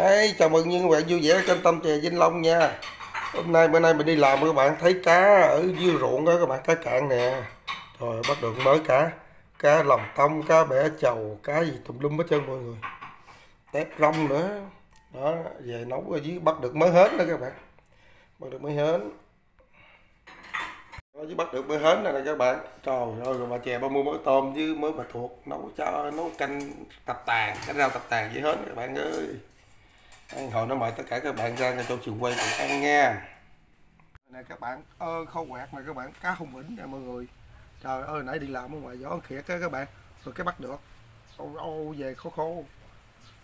Ê, chào mừng các bạn vui vẻ trên Tâm Chè Vĩnh Long nha. Hôm nay bữa nay mình đi làm các bạn thấy cá ở dưới ruộng đó các bạn, cá cạn nè. Rồi bắt được mới cá lòng tông, cá bẻ chầu, cá gì tùm lum hết trơn mọi người. Tép rong nữa. Đó, về nấu ở dưới bắt được mới hến nữa các bạn. Bắt được mới hến. Đó, chứ bắt được mới hến này nè các bạn. Trời ơi, rồi bà chè ba mua mớ tôm với mớ bà thuộc nấu cho nấu canh tập tàn, canh rau tập tàn với hến các bạn ơi. Hồi nó mời tất cả các bạn ra cho trường quay cùng ăn nha. Này các bạn, khâu quạt này các bạn, cá hùng vĩnh nè mọi người. Trời ơi, nãy đi làm ở ngoài gió khiệt á các bạn. Rồi cái bắt được. Ô về khô.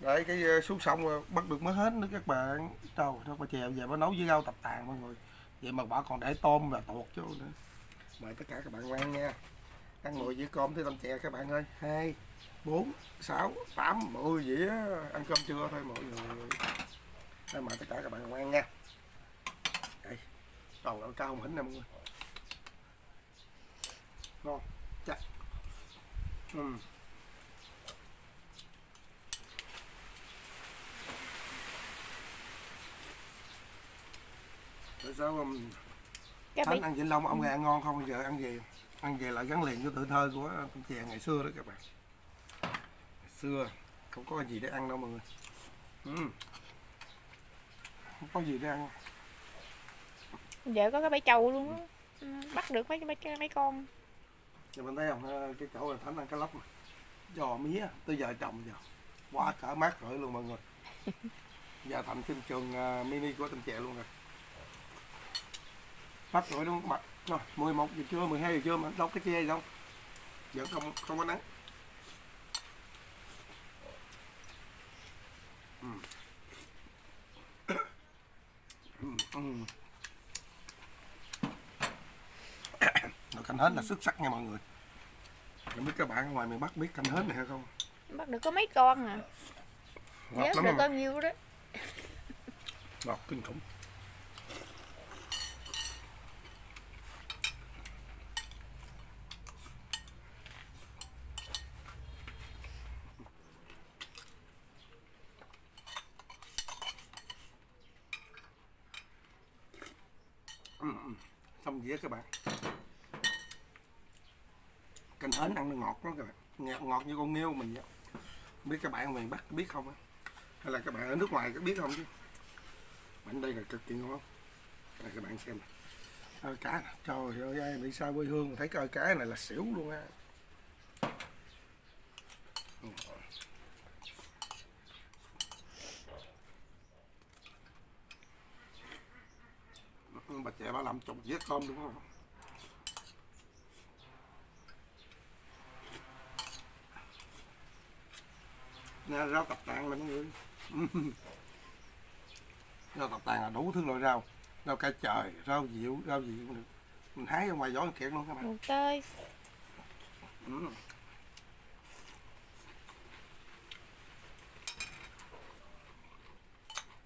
Để cái xuống sông rồi bắt được mới hết nữa các bạn. Trời ơi, bà chè về bà nấu với rau tập tàn mọi người. Vậy mà bà còn để tôm và tuột vô nữa. Mời tất cả các bạn ăn nha. Ăn ngồi với cơm tới Tâm Chè các bạn ơi. 2, 4, 6, 8, 10 dĩa ăn cơm trưa thôi mọi người. Đây mời tất cả các bạn ăn nha. Đây, toàn đậu cao hỉnh nè mọi người. Ngon, chắc. Tại sao Thánh ăn Vĩnh Long ông gà ngon không? Giờ ăn về lại gắn liền với tuổi thơ của Tâm Chè ngày xưa đó các bạn. Xưa không có gì để ăn đâu mọi người. Không có gì để ăn. Giờ có cái bãi trầu luôn á. Bắt được mấy con. Giờ mình thấy không, cái chỗ là Thánh ăn cá lóc mà. Giò mía tới giờ trồng giờ. Quá cả mát rưỡi luôn mọi người. Giờ thành phim trường mini của Tâm Chè luôn rồi. Mát rưỡi luôn các bạn. Rồi 11 giờ trưa, 12 giờ trưa mà đâu cái che đâu. Giờ không có nắng. Canh hến là xuất sắc nha mọi người. Không biết các bạn ngoài miền Bắc biết canh hến này hay không? Bắt được có mấy con à. Ngọt lắm, bao nhiêu đó. Ngọt kinh khủng. Xong dĩa các bạn. Canh hến ăn nó ngọt lắm các bạn. Ngọt như con nghêu mình vậy. Không biết các bạn ở miền Bắc biết không á? Hay là các bạn ở nước ngoài có biết không chứ? Bánh đây là cực kỳ ngon. Đây các bạn xem này. Cá này. Trời ơi, bị sao quê hương thấy coi cá này là xỉu luôn á. Bà chè bà làm chục dĩa tôm đúng không? Nè, rau tập tàn là mọi người. Rau tập tàn là đủ thứ loại rau. Rau cải trời, rau diệu cũng được. Mình hái ở ngoài gió kiệt luôn các bạn. Mùng tơi.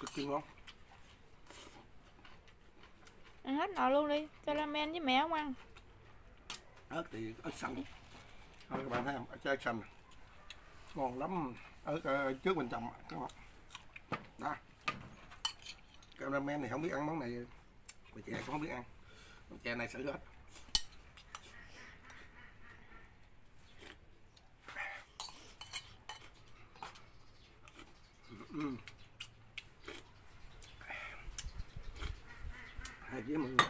Cực kỳ ngon. Ăn hết nồi luôn đi, cho ramen với mẹ không ăn. Ớt thì ớt xanh. Thôi các bạn thấy không, trái ớt xanh. Ngon lắm. Ở trước mình trồng các bạn. Đó. Cái ramen này không biết ăn món này. Bà chè cũng không biết ăn. Bà chè này xử hết. Hai dĩa mọi người.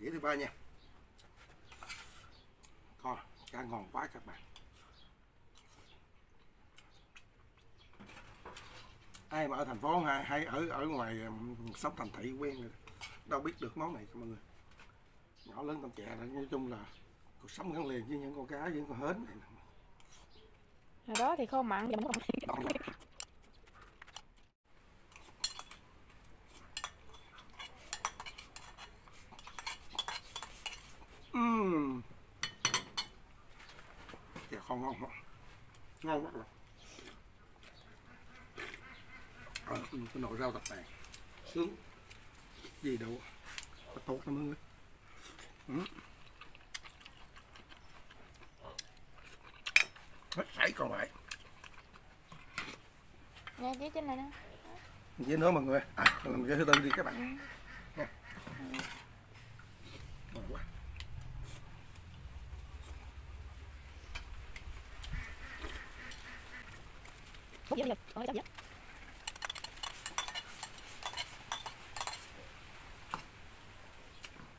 Dĩa thứ ba nha. Coi, cá ngon quá các bạn. Ai mà ở thành phố hay ở ngoài sống thành thị quen rồi, đâu biết được món này mọi người. Nhỏ lớn Tâm Chè là nói chung là cuộc sống gắn liền với những con cá, những con hến này. Hồi đó thì không mặn. Chè ngon. Ngon quá rồi. Cái nồi rau tập tàn sướng gì đâu tốt lắm mọi người. Hết sảy còn lại Nghe cái trên này nè. Với nữa mọi người. À, làm cái thứ tư đi các bạn. Nha. Ngon quá.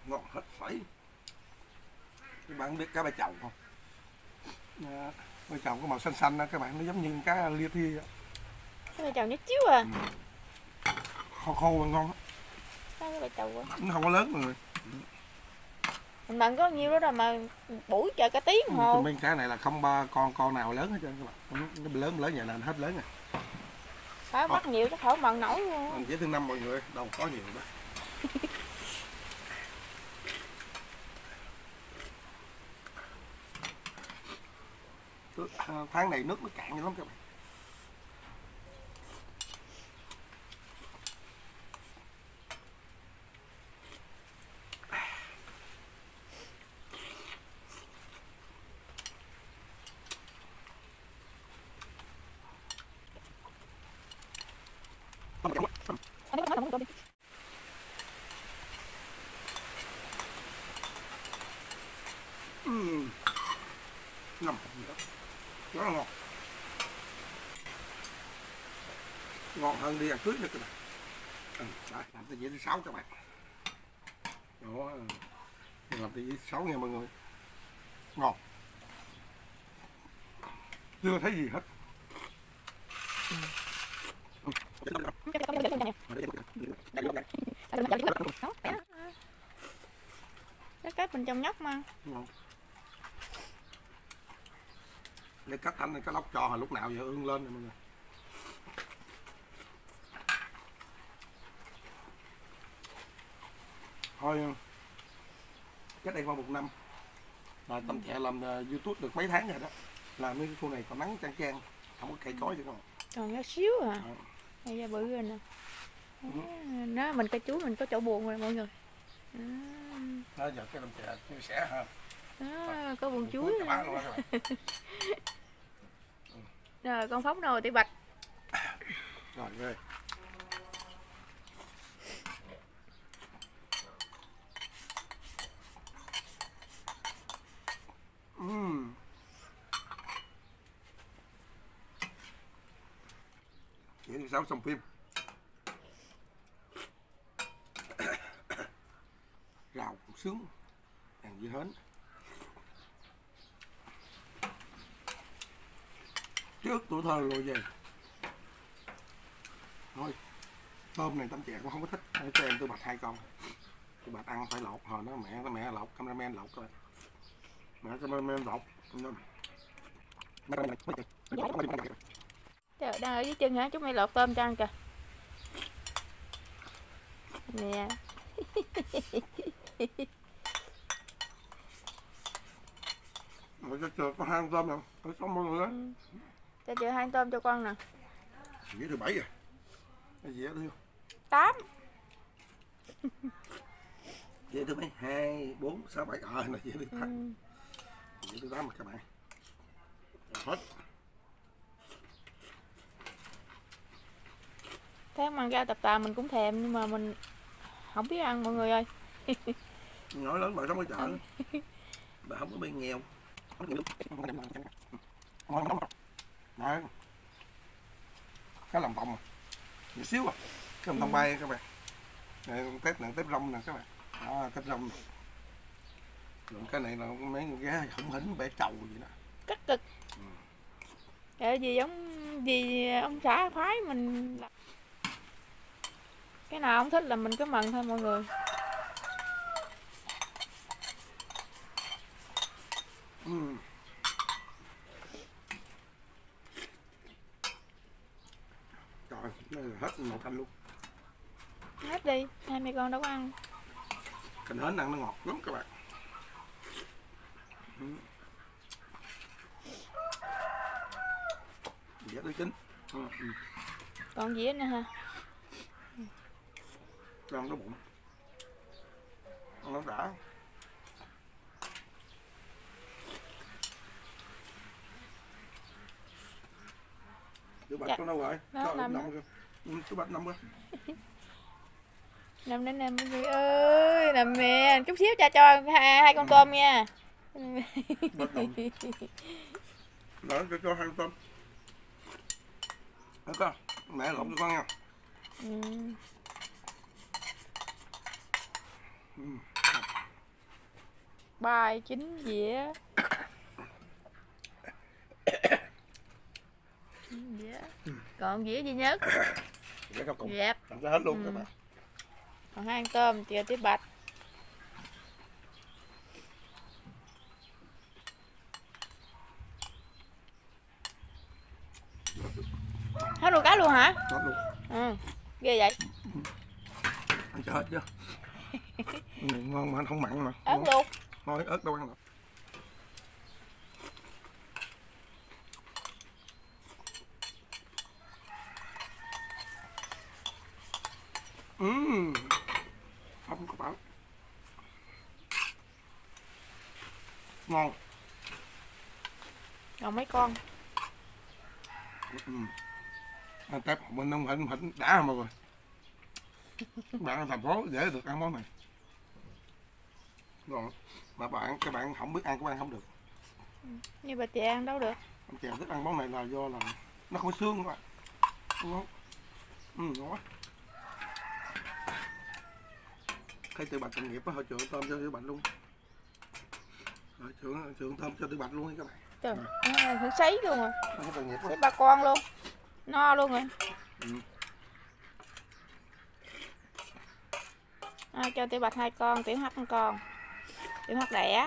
Ngon hết phải. Các bạn biết cá ba chậu không? Ba chậu có màu xanh xanh đó các bạn, nó giống như cá lia thi á. Cái ba chậu nó chiếu à. Khô khô mà ngon á. Cái ba chậu à. Nó không có lớn mọi người. Mình mặn có nhiêu đó rồi mà buổi trời cả tiếng hồ. Miếng cá này là không ba con nào lớn hết trơn các bạn. Nó lớn vậy là hết lớn rồi. Phải bắt nhiều chứ khỏi mặn nổi luôn. Mình chỉ thứ năm mọi người, đâu có nhiều đó. Tháng này nước nó cạn dữ lắm các bạn. Nằm rất là ngon, ngon hơn đi ăn cưới nữa các bạn. Đấy, làm tới dĩa thứ 6 các bạn. Đó, làm tới dĩa thứ 6 nha mọi người. Ngon, chưa thấy gì hết. Nó kết mình trong nhóc mà. Ngon. Để cắt thanh này cá lóc cho hồi lúc nào giờ ương lên rồi mọi người. Thôi cách đây qua 1 năm là Tâm Chè làm YouTube được mấy tháng rồi đó. Làm mấy cái khu này còn nắng chang chang, không có cây cối gì đâu. Còn nhỏ xíu à. Bây giờ bự rồi nè. Nó mình cây chuối mình có chỗ buồn rồi mọi người. Đó giờ cái Tâm Chè chia sẻ ha. À, có buồn chuối rồi con phóng nồi tỉ bạch rồi ơi. Chỉ đi xong phim rào cũng sướng ăn dưa hến. Trước tuổi thơ rồi về. Thôi tôm này Tâm Chè cũng không có thích, để cho em tôi bạch 2 con. Tôi bạch ăn phải lột, hồi nó mẹ lột, cameraman lột coi. Mẹ cameraman lột. Trời đang ở dưới chân hả, chúng mày lột tôm cho ăn kìa. Nè. Mày cho chừa có 2 con tôm nè, có 6 con nữa. Cho chị 2 tôm cho con nè. Dĩa thứ 7 rồi. Dĩa thứ 8. Dĩa thứ mấy? 2, 4, 6, 7. Ờ, dĩa thứ 8. Dĩa thứ 8 rồi các bạn. Hết. Thế mà ra tập tà mình cũng thèm nhưng mà mình không biết ăn mọi người ơi. Nói lớn bà sống ở chợ. Bà không có bên nghèo. Không có nghèo. Đấy. Cá lòng tòng à. Một xíu à. Cái lòng tòng bay các bạn. Đây con tép này, tép rong nè các bạn. Đó, tép rong. Lượng cái này là mấy con cá không hỉnh bẻ trầu gì đó. Cắt cực. Tại vì ông xã phái mình cái nào ông thích là mình cứ mần thôi mọi người. Hết màu thanh luôn. Hết đi, 2 con đâu có ăn. Cành hến ăn nó ngọt lắm các bạn. Dĩa thứ 9. Còn dĩa nữa ha. Cho ăn cái bụng. Ăn nó đã. Chú Bạch con đâu rồi? Chú Bạch nằm rồi. Nằm đến nằm gì ơi, nằm nè, chút xíu cha cho hai con tôm nha. Bạch nằm. Để cho hai con tôm. Được không? Mẹ lộn cho con nha. Bài chính dĩa. Dĩa. Còn dĩa duy nhất. Dĩa không cùng. Dẹp. Làm ra hết luôn các bạn. Còn hai con tôm chia tiếp Bạch. Hết luôn cá luôn hả? Hết luôn. Ừ. Ghê vậy. Ăn cho hết chứ. Này ngon mà không mặn mà. Ớt luôn. Thôi ớt đâu ăn được. Không có bảo. Ngon. Còn mấy con. Ăn tép mình không hỉnh đã mà rồi. Các bạn ở thành phố dễ được ăn món này. Rồi mà các bạn không biết ăn các bạn không được. Như bà Chè ăn đâu được. Bà Chè thích ăn món này là do là nó không có xương các bạn. Ngon. Ngon quá. Thấy tự Bạch công nghiệp á, họ trưởng tôm cho tự Bạch luôn. Họ trưởng tôm cho tự Bạch luôn các bạn. Trời, nó sấy luôn rồi. Sấy ba con luôn. No luôn rồi. À, cho tiểu Bạch hai con, tiểu Hắc một con. Tiểu Hắc đẻ.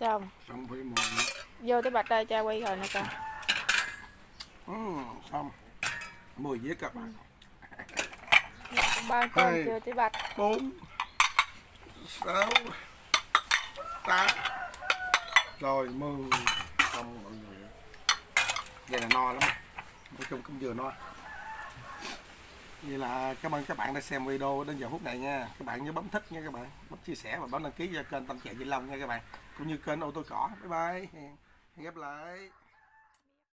Xong. Xong phải mùi. Vô tiểu Bạch đây cha quay rồi nè con. Xong. 10 dĩa các bạn. 3 con chưa tí Bạch. 4 6 8 rồi 10 xong mọi người. Vậy là no lắm. Nói chung cũng vừa no. Vậy là cảm ơn các bạn đã xem video đến giờ phút này nha. Các bạn nhớ bấm thích nha các bạn. Bấm chia sẻ và bấm đăng ký cho kênh Tâm Chè Vĩnh Long nha các bạn. Cũng như kênh Ô Tô Cỏ. Bye bye. Hẹn gặp lại.